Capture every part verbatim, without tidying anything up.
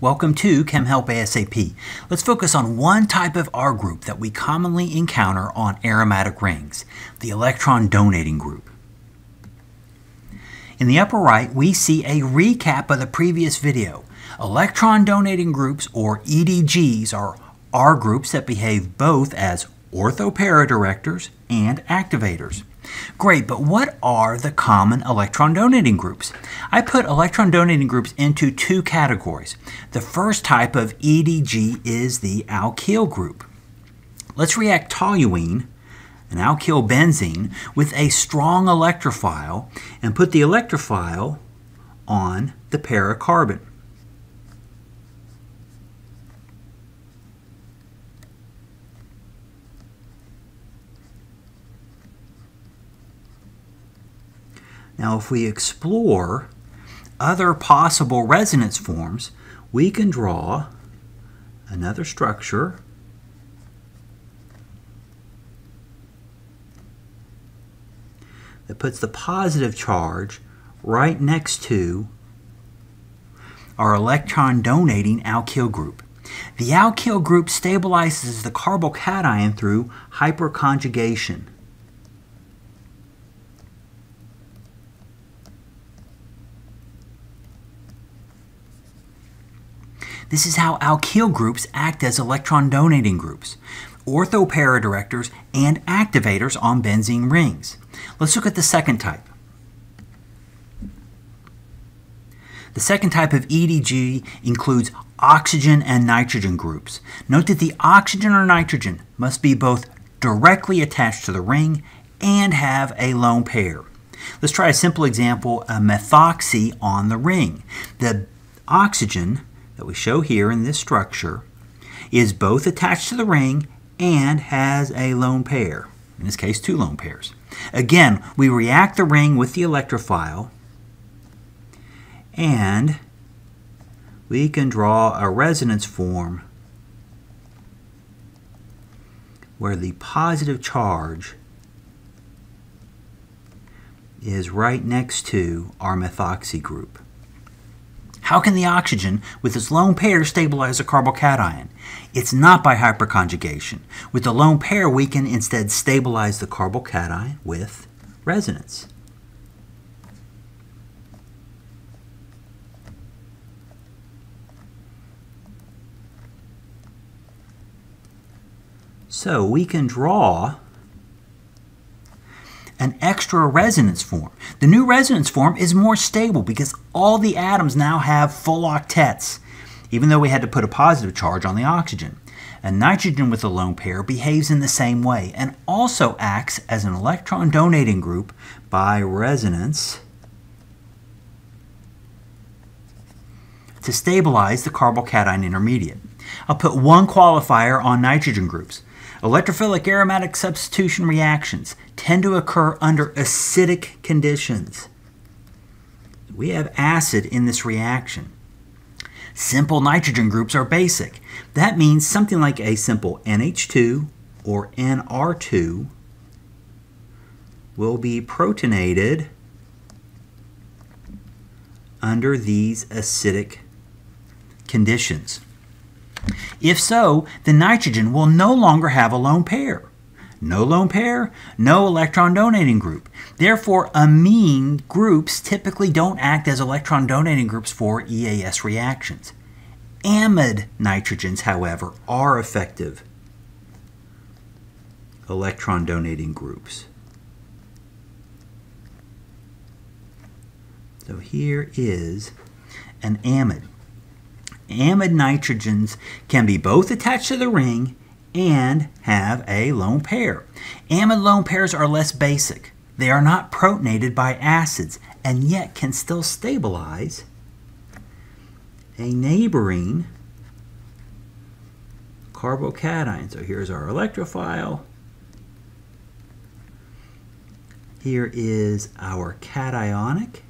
Welcome to ChemHelp ASAP. Let's focus on one type of R group that we commonly encounter on aromatic rings, the electron donating group. In the upper right, we see a recap of the previous video. Electron donating groups, or E D Gs, are R groups that behave both as orthopara-directors and activators. Great, but what are the common electron donating groups? I put electron donating groups into two categories. The first type of E D G is the alkyl group. Let's react toluene, an alkyl benzene, with a strong electrophile and put the electrophile on the para carbon. Now, if we explore other possible resonance forms, we can draw another structure that puts the positive charge right next to our electron donating alkyl group. The alkyl group stabilizes the carbocation through hyperconjugation. This is how alkyl groups act as electron donating groups, orthopara directors and activators on benzene rings. Let's look at the second type. The second type of E D G includes oxygen and nitrogen groups. Note that the oxygen or nitrogen must be both directly attached to the ring and have a lone pair. Let's try a simple example, a methoxy on the ring. The oxygen that we show here in this structure is both attached to the ring and has a lone pair, in this case two lone pairs. Again, we react the ring with the electrophile and we can draw a resonance form where the positive charge is right next to our methoxy group. How can the oxygen with its lone pair stabilize a carbocation? It's not by hyperconjugation. With the lone pair, we can instead stabilize the carbocation with resonance. So we can draw an extra resonance form. The new resonance form is more stable because all the atoms now have full octets, even though we had to put a positive charge on the oxygen. A nitrogen with a lone pair behaves in the same way and also acts as an electron donating group by resonance to stabilize the carbocation intermediate. I'll put one qualifier on nitrogen groups. Electrophilic aromatic substitution reactions tend to occur under acidic conditions. We have acid in this reaction. Simple nitrogen groups are basic. That means something like a simple N H two or N R two will be protonated under these acidic conditions. If so, the nitrogen will no longer have a lone pair. No lone pair, no electron donating group. Therefore, amine groups typically don't act as electron donating groups for E A S reactions. Amide nitrogens, however, are effective electron donating groups. So here is an amide. Amide nitrogens can be both attached to the ring and have a lone pair. Amide lone pairs are less basic. They are not protonated by acids and yet can still stabilize a neighboring carbocation. So here's our electrophile. Here is our cationic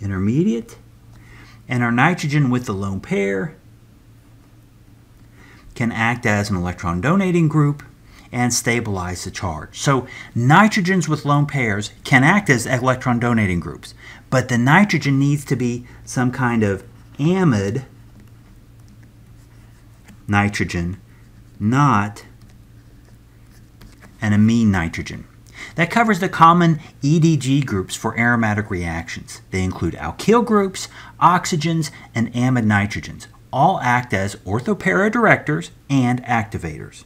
intermediate, and our nitrogen with the lone pair can act as an electron donating group and stabilize the charge. So nitrogens with lone pairs can act as electron donating groups, but the nitrogen needs to be some kind of amide nitrogen, not an amine nitrogen. That covers the common E D G groups for aromatic reactions. They include alkyl groups, oxygens, and amide nitrogens. All act as orthopara directors and activators.